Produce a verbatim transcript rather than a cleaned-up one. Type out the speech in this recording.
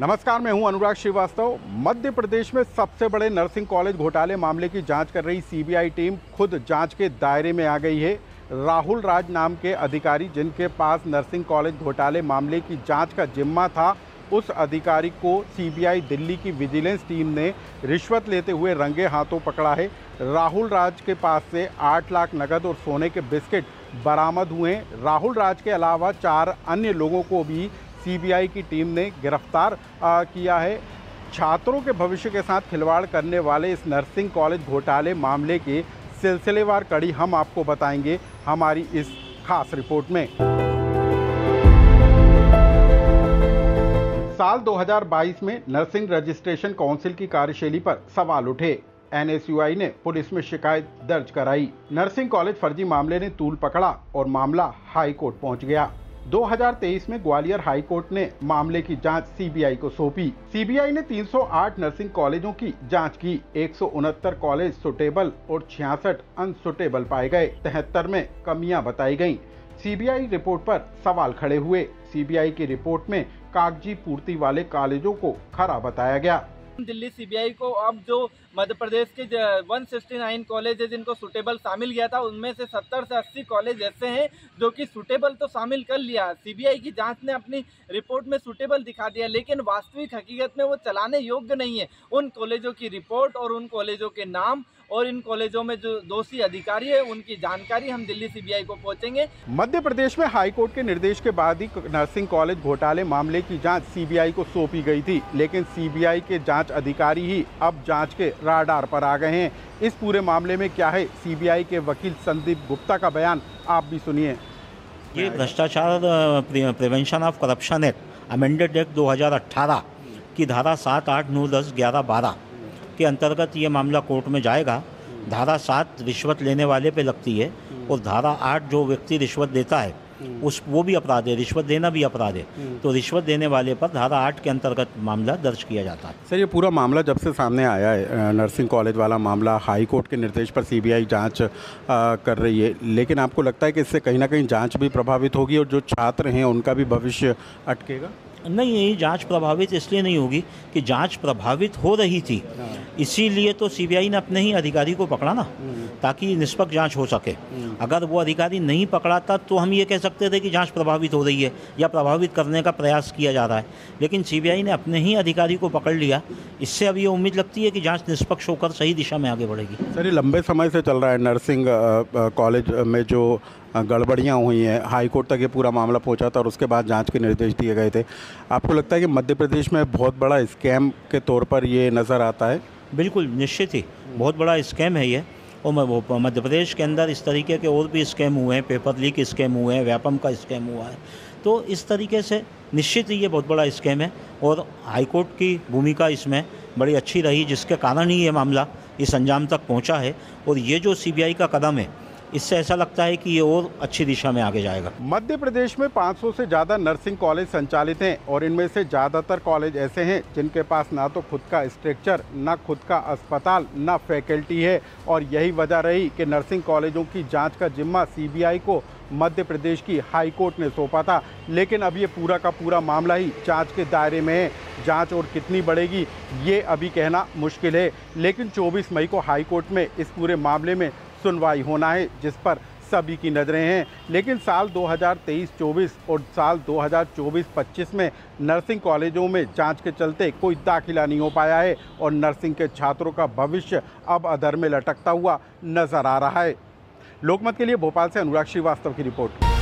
नमस्कार, मैं हूं अनुराग श्रीवास्तव। मध्य प्रदेश में सबसे बड़े नर्सिंग कॉलेज घोटाले मामले की जांच कर रही सीबीआई टीम खुद जांच के दायरे में आ गई है। राहुल राज नाम के अधिकारी, जिनके पास नर्सिंग कॉलेज घोटाले मामले की जांच का जिम्मा था, उस अधिकारी को सीबीआई दिल्ली की विजिलेंस टीम ने रिश्वत लेते हुए रंगे हाथों पकड़ा है। राहुल राज के पास से आठ लाख नकद और सोने के बिस्किट बरामद हुए हैं। राहुल राज के अलावा चार अन्य लोगों को भी सीबीआई की टीम ने गिरफ्तार किया है। छात्रों के भविष्य के साथ खिलवाड़ करने वाले इस नर्सिंग कॉलेज घोटाले मामले के सिलसिलेवार कड़ी हम आपको बताएंगे हमारी इस खास रिपोर्ट में। साल दो हज़ार बाईस में नर्सिंग रजिस्ट्रेशन काउंसिल की कार्यशैली पर सवाल उठे। एन एस यू आई ने पुलिस में शिकायत दर्ज कराई। नर्सिंग कॉलेज फर्जी मामले ने तूल पकड़ा और मामला हाई कोर्ट पहुंच गया। दो हज़ार तेईस में ग्वालियर हाई कोर्ट ने मामले की जांच सीबीआई को सौंपी। सीबीआई ने तीन सौ आठ नर्सिंग कॉलेजों की जांच की। एक सौ उनहत्तर कॉलेज सुटेबल और छियासठ अनसुटेबल पाए गए। तिहत्तर में कमियां बताई गईं। सीबीआई रिपोर्ट पर सवाल खड़े हुए। सीबीआई की रिपोर्ट में कागजी पूर्ति वाले कॉलेजों को खरा बताया गया। दिल्ली सीबीआई को अब जो मध्य प्रदेश के एक सौ उनहत्तर कॉलेज है जिनको सूटेबल शामिल किया था, उनमें से सत्तर से अस्सी कॉलेज ऐसे हैं जो कि सूटेबल तो शामिल कर लिया। सीबीआई की जांच ने अपनी रिपोर्ट में सूटेबल दिखा दिया, लेकिन वास्तविक हकीकत में वो चलाने योग्य नहीं है। उन कॉलेजों की रिपोर्ट और उन कॉलेजों के नाम और इन कॉलेजों में जो दोषी अधिकारी है उनकी जानकारी हम दिल्ली सीबीआई को पहुंचेंगे। मध्य प्रदेश में हाईकोर्ट के निर्देश के बाद ही नर्सिंग कॉलेज घोटाले मामले की जांच सीबीआई को सौंपी गई थी, लेकिन सीबीआई के जांच अधिकारी ही अब जांच के राडार पर आ गए हैं। इस पूरे मामले में क्या है, सीबीआई के वकील संदीप गुप्ता का बयान आप भी सुनिए। ये भ्रष्टाचार prevention of corruption act amended act दो हजार अट्ठारह की धारा सात आठ नौ दस ग्यारह बारह के अंतर्गत ये मामला कोर्ट में जाएगा। धारा सात रिश्वत लेने वाले पे लगती है और धारा आठ जो व्यक्ति रिश्वत देता है उस वो भी अपराध है, रिश्वत देना भी अपराध है। तो रिश्वत देने वाले पर धारा आठ के अंतर्गत मामला दर्ज किया जाता है। सर, ये पूरा मामला जब से सामने आया है, नर्सिंग कॉलेज वाला मामला, हाई कोर्ट के निर्देश पर सीबीआई जांच कर रही है, लेकिन आपको लगता है कि इससे कहीं ना कहीं जाँच भी प्रभावित होगी और जो छात्र हैं उनका भी भविष्य अटकेगा? नहीं, जांच प्रभावित इसलिए नहीं होगी कि जांच प्रभावित हो रही थी, इसीलिए तो सीबीआई ने अपने ही अधिकारी को पकड़ा ना, ताकि निष्पक्ष जांच हो सके। अगर वो अधिकारी नहीं पकड़ाता तो हम ये कह सकते थे कि जांच प्रभावित हो रही है या प्रभावित करने का प्रयास किया जा रहा है, लेकिन सीबीआई ने अपने ही अधिकारी को पकड़ लिया। इससे अब ये उम्मीद लगती है कि जाँच निष्पक्ष होकर सही दिशा में आगे बढ़ेगी। सर, ये लंबे समय से चल रहा है, नर्सिंग कॉलेज में जो गड़बड़ियाँ हुई हैं, हाईकोर्ट तक ये पूरा मामला पहुंचा था और उसके बाद जांच के निर्देश दिए गए थे। आपको लगता है कि मध्य प्रदेश में बहुत बड़ा स्कैम के तौर पर ये नज़र आता है? बिल्कुल, निश्चित ही बहुत बड़ा स्कैम है ये। और मध्य प्रदेश के अंदर इस तरीके के और भी स्कैम हुए हैं, पेपर लीक स्कैम हुए हैं, व्यापम का स्कैम हुआ है। तो इस तरीके से निश्चित ही ये बहुत बड़ा स्कैम है और हाईकोर्ट की भूमिका इसमें बड़ी अच्छी रही, जिसके कारण ही ये मामला इस अंजाम तक पहुँचा है। और ये जो सीबीआई का कदम है, इससे ऐसा लगता है कि ये और अच्छी दिशा में आगे जाएगा। मध्य प्रदेश में पाँच सौ से ज़्यादा नर्सिंग कॉलेज संचालित हैं और इनमें से ज़्यादातर कॉलेज ऐसे हैं जिनके पास ना तो खुद का स्ट्रक्चर, ना खुद का अस्पताल, ना फैकल्टी है। और यही वजह रही कि नर्सिंग कॉलेजों की जांच का जिम्मा सीबीआई को मध्य प्रदेश की हाई कोर्ट ने सौंपा था, लेकिन अब ये पूरा का पूरा मामला ही जांच के दायरे में है। जांच और कितनी बढ़ेगी ये अभी कहना मुश्किल है, लेकिन चौबीस मई को हाई कोर्ट में इस पूरे मामले में सुनवाई होना है, जिस पर सभी की नज़रें हैं। लेकिन साल दो हज़ार तेईस चौबीस और साल दो हज़ार चौबीस पच्चीस में नर्सिंग कॉलेजों में जांच के चलते कोई दाखिला नहीं हो पाया है और नर्सिंग के छात्रों का भविष्य अब अधर में लटकता हुआ नजर आ रहा है। लोकमत के लिए भोपाल से अनुराग श्रीवास्तव की रिपोर्ट।